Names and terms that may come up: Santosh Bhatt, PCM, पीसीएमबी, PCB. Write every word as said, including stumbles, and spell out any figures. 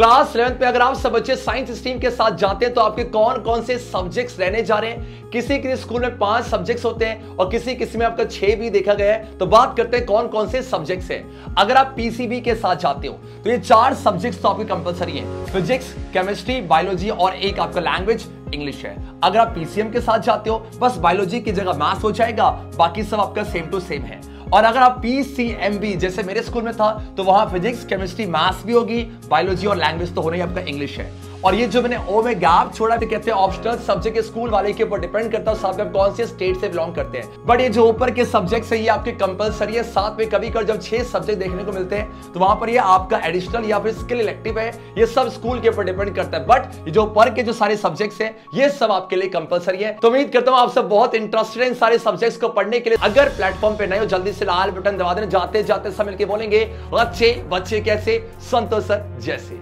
Class eleventh पे अगर आप सब बच्चे साइंस स्ट्रीम के साथ जाते हैं तो आपके कौन कौन से सब्जेक्ट्स रहने जा रहे हैं। किसी किसी स्कूल में पांच सब्जेक्ट्स होते हैं और किसी किसी में आपका छह भी देखा गया है। तो बात करते हैं कौन कौन से सब्जेक्ट्स हैं। अगर आप पीसीबी के साथ जाते हो तो ये चार सब्जेक्ट्स तो आपके कंपलसरी है, फिजिक्स, केमिस्ट्री, बायोलॉजी और एक आपका लैंग्वेज इंग्लिश है। अगर आप पीसीएम के साथ जाते हो बस बायोलॉजी की जगह मैथ्स हो जाएगा, बाकी सब आपका सेम टू सेम है। और अगर आप पीसीएमबी जैसे मेरे स्कूल में था तो वहां फिजिक्स, केमिस्ट्री, मैथ्स भी होगी, बायोलॉजी और लैंग्वेज तो होना ही आपका इंग्लिश है। और ये जो मैंने ओ में गैप छोड़ा तो कहते हैं ऑप्शनल सब्जेक्ट के स्कूल वाले के ऊपर डिपेंड करता है साथ में कौन से स्टेट से बिलोंग करते हैं। बट ये जो ऊपर के सब्जेक्ट है ये आपके कंपलसरी है। साथ में कभी कर जब छह सब्जेक्ट देखने को मिलते हैं तो वहां पर ये आपका एडिशनल या फिर स्किल इलेक्टिव है, ये सब स्कूल के ऊपर डिपेंड करता है। बट ये जो ऊपर के जो सारे सब्जेक्ट्स हैं ये सब आपके लिए कंपलसरी है। तो उम्मीद करता हूँ आप सब बहुत इंटरेस्टेड है इन सारे सब्जेक्ट्स को पढ़ने के लिए। अगर प्लेटफॉर्म पे नए हो जल्दी से लाल बटन दबा देना। जाते जाते सब मिलकर बोलेंगे अच्छे बच्चे कैसे, संतोष सर जैसे।